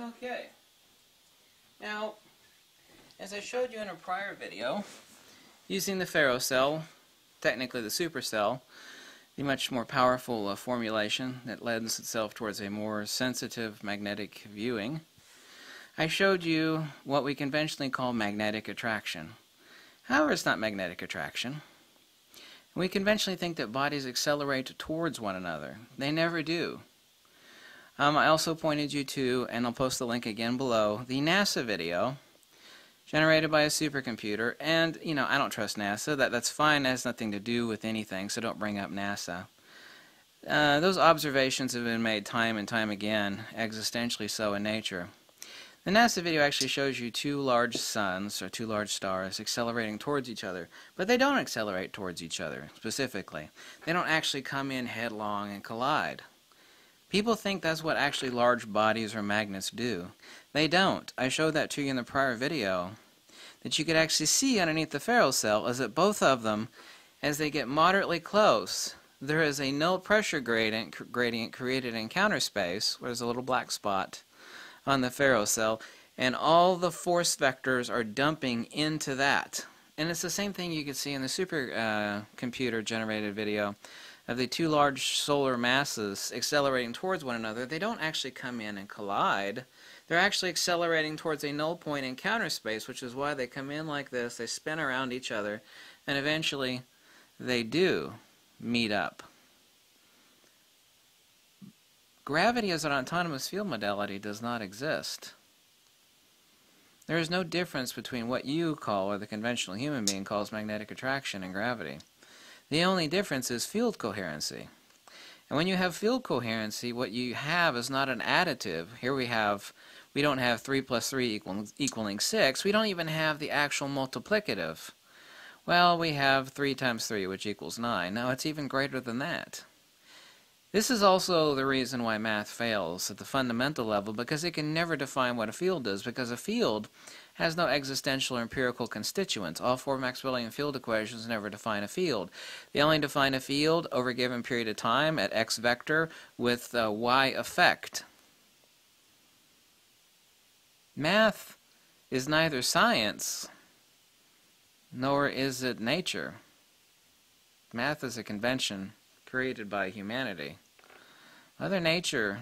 Okay. Now, as I showed you in a prior video, using the ferrocell, technically the supercell, the much more powerful formulation that lends itself towards a more sensitive magnetic viewing, I showed you what we conventionally call magnetic attraction. However, it's not magnetic attraction. We conventionally think that bodies accelerate towards one another. They never do. I also pointed you to, and I'll post the link again below, the NASA video generated by a supercomputer. And, you know, I don't trust NASA. That's fine. That has nothing to do with anything, so don't bring up NASA. Those observations have been made time and time again, existentially so in nature. The NASA video actually shows you two large suns, or two large stars, accelerating towards each other, but they don't accelerate towards each other, specifically. They don't actually come in headlong and collide. People think that's what actually large bodies or magnets do. They don't. I showed that to you in the prior video, that you could actually see underneath the ferrocell is that both of them, as they get moderately close, there is a null pressure gradient created in counter space, where there's a little black spot on the ferrocell, and all the force vectors are dumping into that. And it's the same thing you could see in the supercomputer generated video of the two large solar masses accelerating towards one another. They don't actually come in and collide. They're actually accelerating towards a null point in counter space, which is why they come in like this, they spin around each other, and eventually they do meet up. Gravity as an autonomous field modality does not exist. There is no difference between what you call, or the conventional human being calls, magnetic attraction and gravity. The only difference is field coherency. And when you have field coherency, what you have is not an additive. Here we don't have 3 + 3 equaling 6. We don't even have the actual multiplicative. Well, we have 3 × 3, which equals 9. Now, it's even greater than that. This is also the reason why math fails at the fundamental level, because it can never define what a field is, because a field has no existential or empirical constituents. All four Maxwellian field equations never define a field. They only define a field over a given period of time at x vector with a y effect. Math is neither science nor is it nature. Math is a convention created by humanity. Mother Nature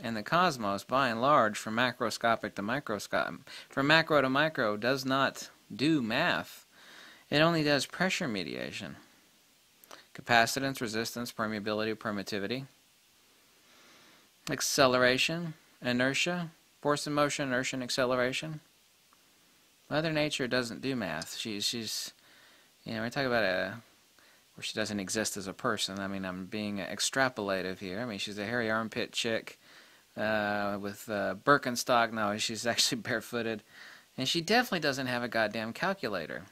and the cosmos, by and large, from macroscopic to microscopic, from macro to micro, does not do math. It only does pressure mediation. Capacitance, resistance, permeability, permittivity, acceleration, inertia, force and motion, inertia and acceleration. Mother Nature doesn't do math. She's, you know, we talk about a, or she doesn't exist as a person. I mean, I'm being extrapolative here. I mean, she's a hairy armpit chick with Birkenstock. No, she's actually barefooted. And she definitely doesn't have a goddamn calculator.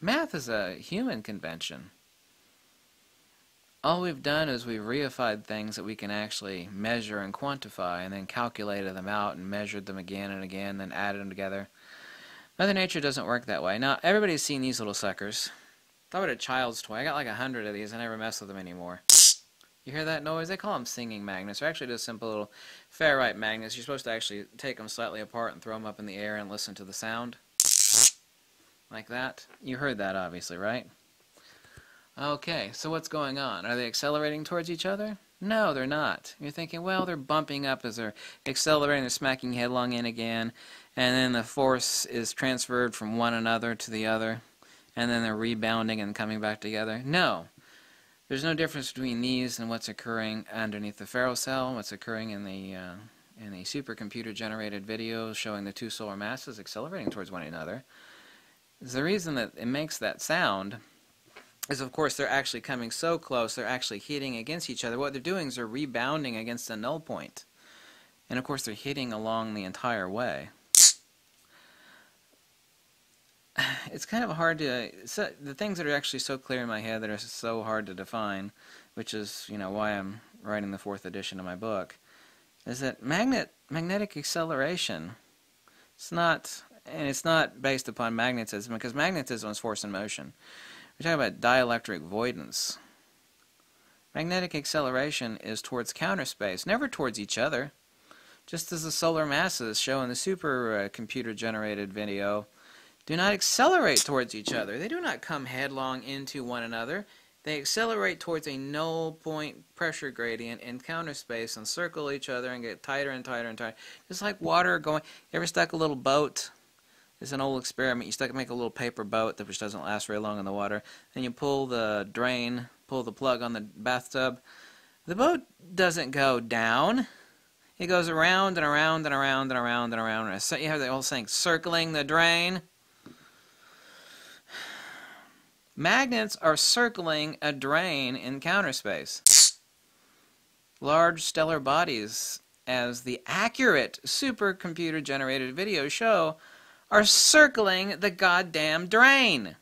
Math is a human convention. All we've done is we've reified things that we can actually measure and quantify, and then calculated them out and measured them again and again, then added them together. Mother Nature doesn't work that way. Now, everybody's seen these little suckers. I thought it was a child's toy. I got like 100 of these. I never mess with them anymore. You hear that noise? They call them singing magnets. They're actually just simple little ferrite magnets. You're supposed to actually take them slightly apart and throw them up in the air and listen to the sound. Like that. You heard that, obviously, right? Okay, so what's going on? Are they accelerating towards each other? No, they're not. You're thinking, well, they're bumping up as they're accelerating. They're smacking headlong in again. And then the force is transferred from one another to the other, and then they're rebounding and coming back together. No. There's no difference between these and what's occurring underneath the ferrocell, what's occurring in the supercomputer-generated videos showing the two solar masses accelerating towards one another. The reason that it makes that sound is, of course, they're actually coming so close, they're actually hitting against each other. What they're doing is they're rebounding against a null point. And, of course, they're hitting along the entire way. It's kind of hard to, so the things that are actually so clear in my head that are so hard to define, which is, you know, why I'm writing the 4th edition of my book, is that magnetic acceleration, it's not based upon magnetism, because magnetism is force and motion. We're talking about dielectric voidance. Magnetic acceleration is towards counter space, never towards each other. just as the solar masses shown in the supercomputer-generated video, do not accelerate towards each other. They do not come headlong into one another. They accelerate towards a null-point pressure gradient in counter space and circle each other and get tighter and tighter and tighter. Just like water going... You ever stuck a little boat? It's an old experiment. You make a little paper boat that which doesn't last very long in the water. Then you pull the drain, pull the plug on the bathtub. The boat doesn't go down. It goes around and around and around and around and around. So you have the whole thing circling the drain. Magnets are circling a drain in counter space. Large stellar bodies, as the accurate supercomputer-generated videos show, are circling the goddamn drain,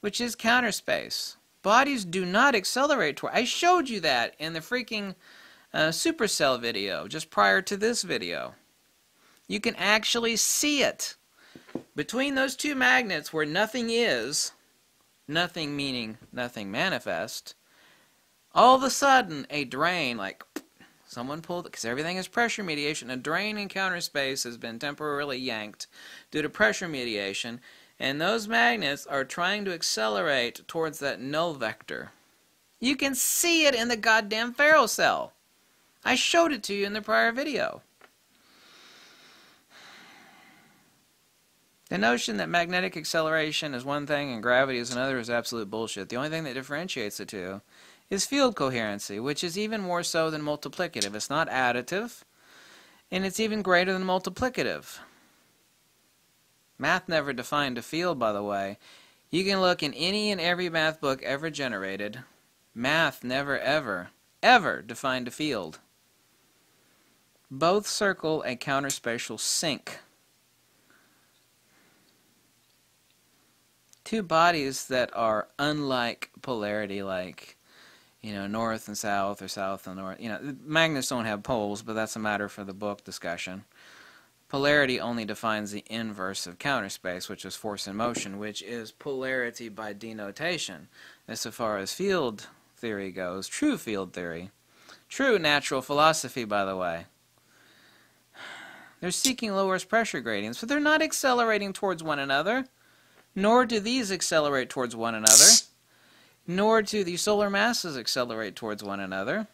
which is counter space. Bodies do not accelerate toward... I showed you that in the freaking supercell video just prior to this video. You can actually see it. Between those two magnets where nothing is, nothing meaning nothing manifest, all of a sudden a drain, like someone pulled, because everything is pressure mediation, a drain in counter space has been temporarily yanked due to pressure mediation, and those magnets are trying to accelerate towards that null vector. You can see it in the goddamn ferrocell. I showed it to you in the prior video. The notion that magnetic acceleration is one thing and gravity is another is absolute bullshit. The only thing that differentiates the two is field coherency, which is even more so than multiplicative. It's not additive, and it's even greater than multiplicative. Math never defined a field, by the way. You can look in any and every math book ever generated. Math never, ever, ever defined a field. Both circle a counterspatial sink. Two bodies that are unlike polarity, like, you know, north and south or south and north. You know, magnets don't have poles, but that's a matter for the book discussion. Polarity only defines the inverse of counter space, which is force and motion, which is polarity by denotation. As so far as field theory goes, true field theory, true natural philosophy, by the way. They're seeking lowest pressure gradients, but they're not accelerating towards one another. Nor do these accelerate towards one another, nor do the solar masses accelerate towards one another.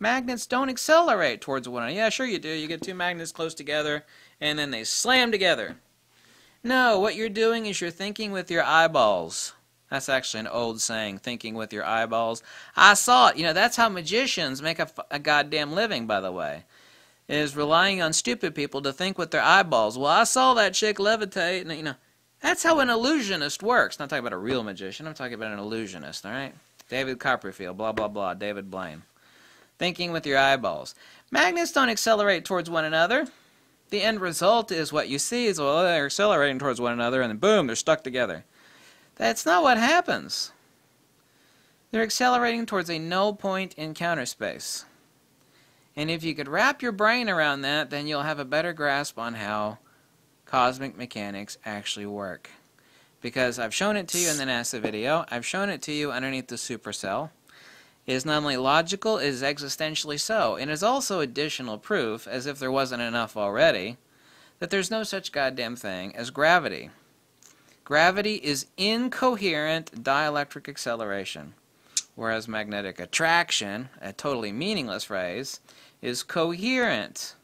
Magnets don't accelerate towards one another. Yeah, sure you do. You get two magnets close together, and then they slam together. No, what you're doing is you're thinking with your eyeballs. That's actually an old saying, thinking with your eyeballs. I saw it. You know, that's how magicians make a goddamn living, by the way. Is relying on stupid people to think with their eyeballs. Well, I saw that chick levitate, and, you know. That's how an illusionist works. I'm not talking about a real magician. I'm talking about an illusionist, all right? David Copperfield, blah, blah, blah, David Blaine. Thinking with your eyeballs. Magnets don't accelerate towards one another. The end result is what you see is, well, they're accelerating towards one another, and then boom, they're stuck together. That's not what happens. They're accelerating towards a null point in counter space. And if you could wrap your brain around that, then you'll have a better grasp on how cosmic mechanics actually work, because I've shown it to you in the NASA video. I've shown it to you underneath the supercell. It is not only logical, it is existentially so, and it is also additional proof, as if there wasn't enough already, that there's no such goddamn thing as gravity. Gravity is incoherent dielectric acceleration, whereas magnetic attraction, a totally meaningless phrase, is coherent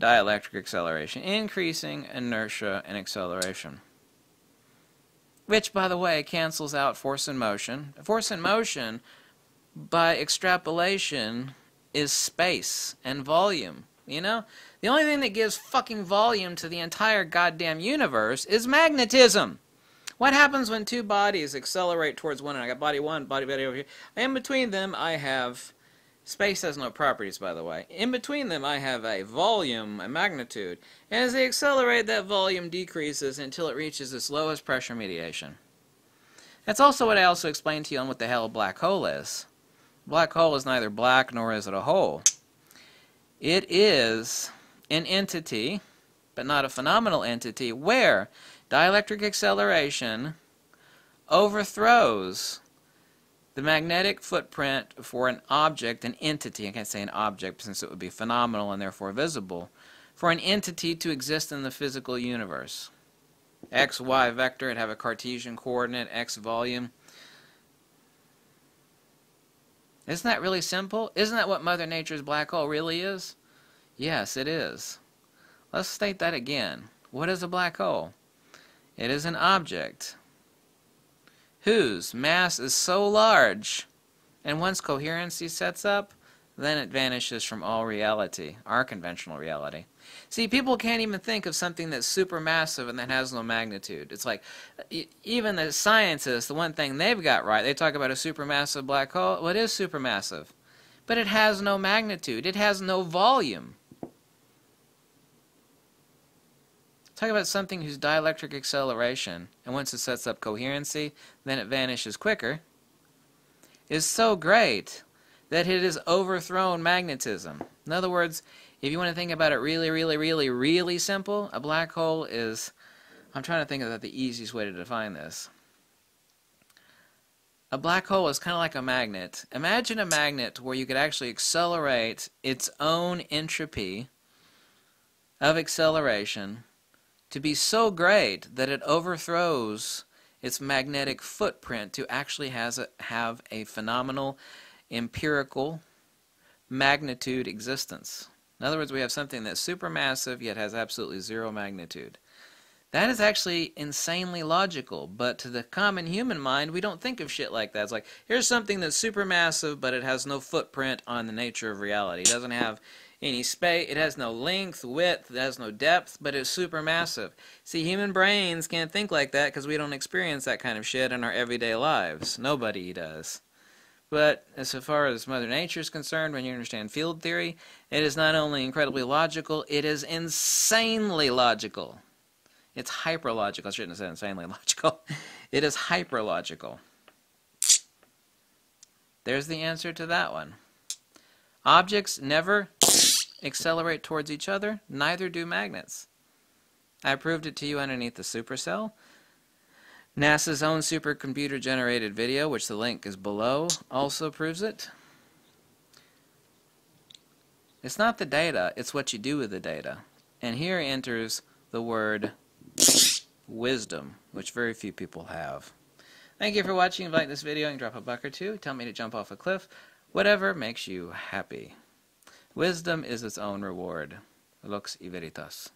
dielectric acceleration, increasing inertia and acceleration. Which, by the way, cancels out force and motion. Force and motion, by extrapolation, is space and volume, you know? The only thing that gives fucking volume to the entire goddamn universe is magnetism. What happens when two bodies accelerate towards one another? I got body one, body over here. In between them, I have... Space has no properties, by the way. In between them, I have a volume, a magnitude. And as they accelerate, that volume decreases until it reaches its lowest pressure mediation. That's also what I also explained to you on what the hell a black hole is. A black hole is neither black nor is it a hole. It is an entity, but not a phenomenal entity, where dielectric acceleration overthrows The magnetic footprint for an object, an entity, I can't say an object since it would be phenomenal and therefore visible, for an entity to exist in the physical universe. X, Y vector, it'd have a Cartesian coordinate, X volume. Isn't that really simple? Isn't that what Mother Nature's black hole really is? Yes, it is. Let's state that again. What is a black hole? It is an object whose mass is so large, and once coherency sets up, then it vanishes from all reality, our conventional reality. See, people can't even think of something that's supermassive and that has no magnitude. It's like, even the scientists, the one thing they've got right, they talk about a supermassive black hole. Well, it is supermassive, but it has no magnitude. It has no volume. Talk about something whose dielectric acceleration, and once it sets up coherency, then it vanishes quicker, is so great that it has overthrown magnetism. In other words, if you want to think about it really, really, really, really simple, a black hole is, I'm trying to think of the easiest way to define this. A black hole is kind of like a magnet. Imagine a magnet where you could actually accelerate its own entropy of acceleration to be so great that it overthrows its magnetic footprint to actually have a phenomenal empirical magnitude existence. In other words, we have something that's supermassive yet has absolutely zero magnitude. That is actually insanely logical, but to the common human mind, we don't think of shit like that. It's like, here's something that's supermassive, but it has no footprint on the nature of reality. It doesn't have any space, it has no length, width, it has no depth, but it's supermassive. See, human brains can't think like that because we don't experience that kind of shit in our everyday lives. Nobody does. But as far as Mother Nature is concerned, when you understand field theory, it is not only incredibly logical, it is insanely logical. It's hyperlogical. I shouldn't have said insanely logical. It is hyperlogical. There's the answer to that one. Objects never accelerate towards each other, neither do magnets. I proved it to you underneath the supercell. NASA's own supercomputer generated video, which the link is below, also proves it. It's not the data, it's what you do with the data. And here enters the word wisdom, which very few people have. Thank you for watching. If you like this video, you can drop a buck or two. Tell me to jump off a cliff. Whatever makes you happy. Wisdom is its own reward. Lux y veritas.